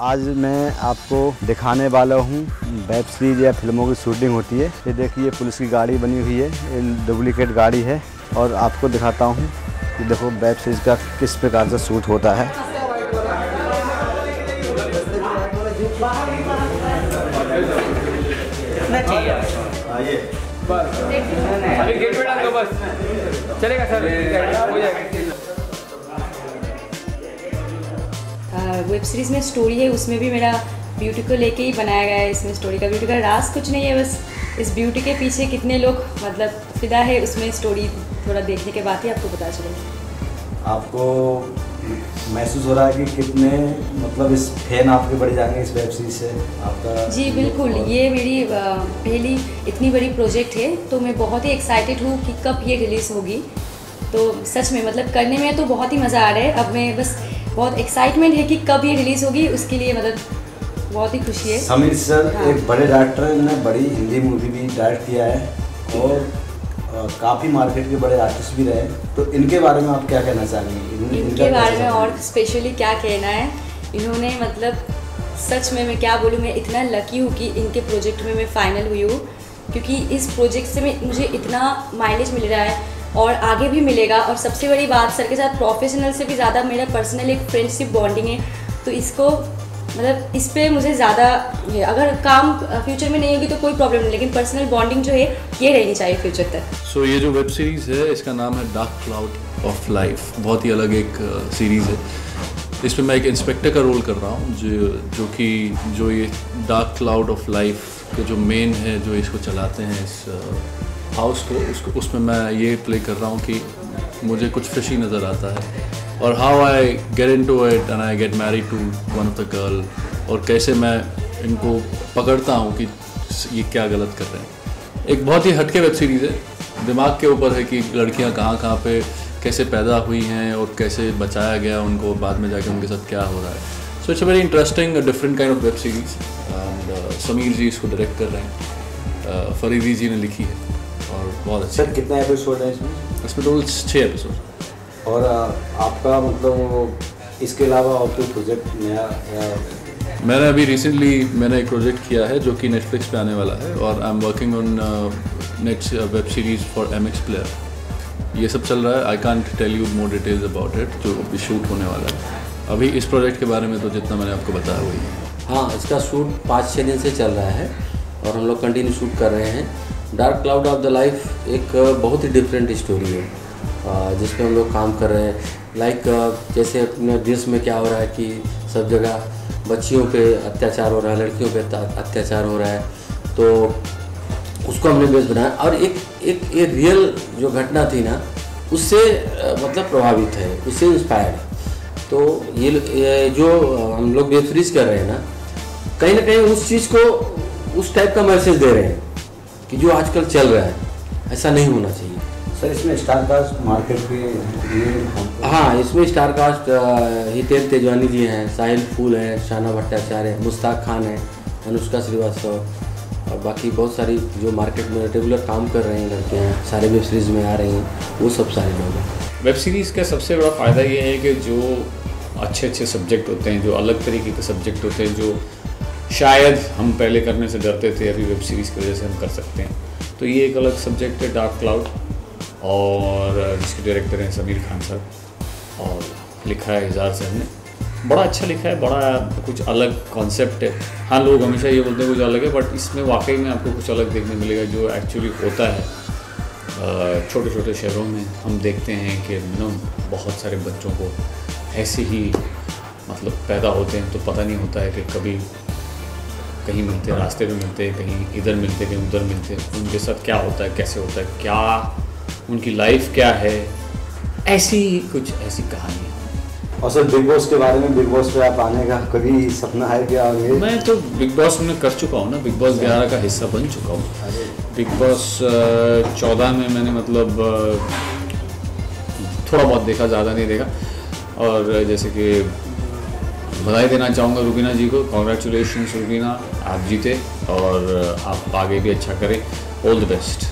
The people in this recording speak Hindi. आज मैं आपको दिखाने वाला हूँ वेब सीरीज या फिल्मों की शूटिंग होती है। ये देखिए पुलिस की गाड़ी बनी हुई है, ये डुप्लीकेट गाड़ी है और आपको दिखाता हूँ कि देखो वेब सीरीज का किस प्रकार से शूट होता है। चलेगा सर। वेब सीरीज़ में स्टोरी है, उसमें भी मेरा ब्यूटी को लेके ही बनाया गया है। इसमें स्टोरी का ब्यूटी का राज कुछ नहीं है, बस इस ब्यूटी के पीछे कितने लोग मतलब फिदा है, उसमें स्टोरी थोड़ा देखने के बाद ही आपको पता चलेगा। आपको महसूस हो रहा है कि कितने मतलब इस फैन आपके बढ़ जाएंगे इस वेब सीरीज से आपका? जी बिल्कुल, ये मेरी पहली इतनी बड़ी प्रोजेक्ट है तो मैं बहुत ही एक्साइटेड हूँ कि कब ये रिलीज़ होगी। तो सच में मतलब करने में तो बहुत ही मज़ा आ रहा है। अब मैं बस बहुत एक्साइटमेंट है कि कब ये रिलीज़ होगी, उसके लिए मतलब बहुत ही खुशी है। समीर सर हाँ। एक बड़े डायरेक्टर ने बड़ी हिंदी मूवी भी डायरेक्ट किया है और काफ़ी मार्केट के बड़े आर्टिस्ट भी रहे, तो इनके बारे में आप क्या कहना चाहेंगे? इनके बारे में और स्पेशली क्या कहना है, इन्होंने मतलब सच में मैं क्या बोलूँ, मैं इतना लकी हूँ कि इनके प्रोजेक्ट में मैं फ़ाइनल हुई हूँ, क्योंकि इस प्रोजेक्ट से मुझे इतना माइलेज मिल रहा है और आगे भी मिलेगा। और सबसे बड़ी बात सर के साथ प्रोफेशनल से भी ज़्यादा मेरा पर्सनल एक फ्रेंडशिप बॉन्डिंग है, तो इसको मतलब इस पर मुझे ज़्यादा अगर काम फ्यूचर में नहीं होगी तो कोई प्रॉब्लम नहीं, लेकिन पर्सनल बॉन्डिंग जो है ये रहनी चाहिए फ्यूचर तक। सो ये जो वेब सीरीज़ है इसका नाम है डार्क क्लाउड ऑफ लाइफ, बहुत ही अलग एक सीरीज़ है। इसमें मैं एक इंस्पेक्टर का रोल कर रहा हूँ जो ये डार्क क्लाउड ऑफ लाइफ के जो मेन है, जो इसको चलाते हैं इस हाउस को, उसको उसमें मैं ये प्ले कर रहा हूँ कि मुझे कुछ फिशी नज़र आता है और how I get into it and I get married to one of the girl, और कैसे मैं इनको पकड़ता हूँ कि ये क्या गलत कर रहे हैं। एक बहुत ही हटके वेब सीरीज़ है, दिमाग के ऊपर है कि लड़कियाँ कहाँ कहाँ पे कैसे पैदा हुई हैं और कैसे बचाया गया उनको, बाद में जाके उनके साथ क्या हो रहा है। So it's a very interesting different kind of web series and Sameer ji इसको डायरेक्ट कर रहे हैं, फरीदी जी ने लिखी है और बहुत अच्छा। सर कितना एपिसोड है इसमें? इसमें टोटल 6 एपिसोड। और आपका मतलब इसके अलावा और कोई प्रोजेक्ट नया? मैंने अभी रिसेंटली एक प्रोजेक्ट किया है जो कि नेटफ्लिक्स पे आने वाला है और I am working on next web series for MX player. ये सब चल रहा है, I can't tell you more details about it, जो अभी शूट होने वाला है। अभी इस प्रोजेक्ट के बारे में तो जितना मैंने आपको बताया वही है। हाँ, इसका शूट 5-6 दिन से चल रहा है और हम लोग कंटिन्यू शूट कर रहे हैं। Dark cloud of the life एक बहुत ही डिफरेंट स्टोरी है जिसमें हम लोग काम कर रहे हैं। लाइक जैसे अपने देश में क्या हो रहा है कि सब जगह बच्चियों पे अत्याचार हो रहा है, लड़कियों पे अत्याचार हो रहा है, तो उसको हमने बेस बनाया। और एक रियल जो घटना थी ना, उससे मतलब प्रभावित है, उससे इंस्पायर्ड है। तो ये जो हम लोग वेब सीरीज कर रहे हैं ना कहीं उस चीज़ को, उस टाइप का मैसेज दे रहे हैं कि जो आजकल चल रहा है ऐसा नहीं होना चाहिए। सर इसमें स्टार कास्ट मार्केट के? हाँ, इसमें स्टार कास्ट हितेंद्र तेजवानी जी हैं, साहिल फूल हैं, शाना भट्टाचार्य हैं, मुस्ताक खान हैं, अनुष्का श्रीवास्तव और बाकी बहुत सारी जो मार्केट में रेगुलर काम कर रहे हैं लड़के हैं, सारे वेब सीरीज़ में आ रहे हैं, वो सब सारे लोग हैं। वेब सीरीज़ का सबसे बड़ा फ़ायदा ये है कि जो अच्छे अच्छे सब्जेक्ट होते हैं, जो अलग तरीके के सब्जेक्ट होते हैं, जो शायद हम पहले करने से डरते थे, अभी वेब सीरीज़ की वजह से हम कर सकते हैं। तो ये एक अलग सब्जेक्ट है डार्क क्लाउड, और जिसके डायरेक्टर हैं समीर खान साहब और लिखा है हिजार सेन ने। बड़ा अच्छा लिखा है, बड़ा कुछ अलग कॉन्सेप्ट है। हाँ, लोग हमेशा ये बोलते हैं कुछ अलग है, बट इसमें वाकई में आपको कुछ अलग देखने मिलेगा जो एक्चुअली होता है छोटे छोटे शहरों में। हम देखते हैं कि बहुत सारे बच्चों को ऐसे ही मतलब पैदा होते हैं, तो पता नहीं होता है कि कभी कहीं मिलते, रास्ते में मिलते, कहीं इधर मिलते, कहीं उधर मिलते, उनके साथ क्या होता है, कैसे होता है, क्या उनकी लाइफ क्या है, ऐसी कहानी है। और सर बिग बॉस के बारे में, बिग बॉस पे आप आने का कभी सपना है क्या? मैं तो बिग बॉस में कर चुका हूँ ना, बिग बॉस 11 का हिस्सा बन चुका हूँ। बिग बॉस 14 में मैंने मतलब थोड़ा बहुत देखा, ज़्यादा नहीं देखा। और जैसे कि बधाई देना चाहूँगा रुबीना जी को, कॉन्ग्रेचुलेशंस रुबीना, आप जीते और आप आगे भी अच्छा करें, ऑल द बेस्ट।